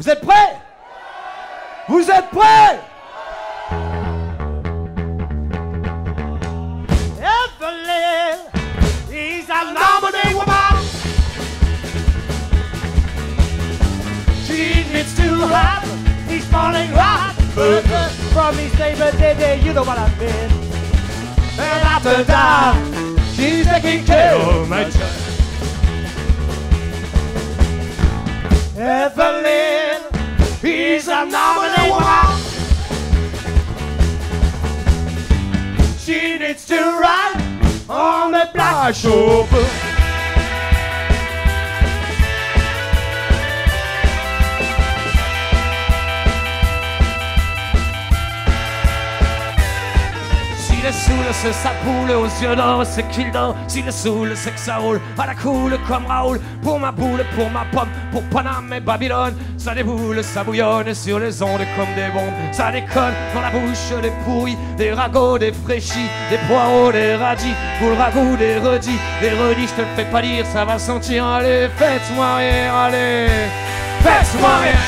Vous êtes prêts? Vous êtes prêts? Evelyn is a nominee woman. She admits to have, he's falling right from his neighbor Dede, you know what I mean. And after that, she's taking care of my child. Evelyn is a nominee woman. She needs to ride on the black chauffeur. Si le saoule, c'est sa poule, aux yeux d'or, c'est qu'il dort. Si le saoule, c'est que ça roule, à la coule comme Raoul. Pour ma boule, pour ma pomme, pour Paname et Babylone. Ça déboule, ça bouillonne, sur les ondes comme des bombes. Ça déconne, dans la bouche des pourris, des ragots, des fraîchis, des poireaux, des radis, pour le ragoût, des redis. Des redis, je te le fais pas dire, ça va sentir. Allez, faites-moi rire, allez, faites-moi rire.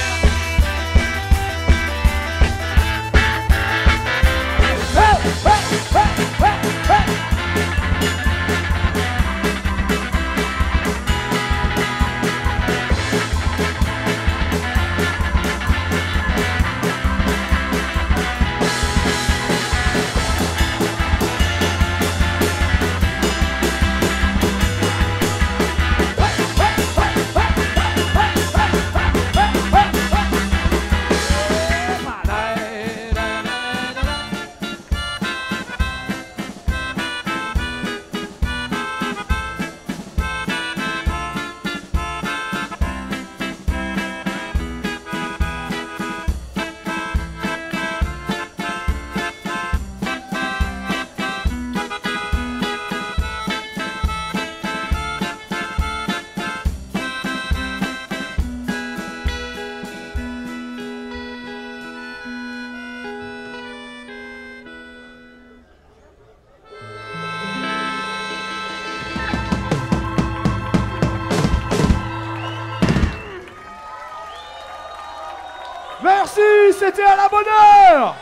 Merci, c'était à la bonne heure.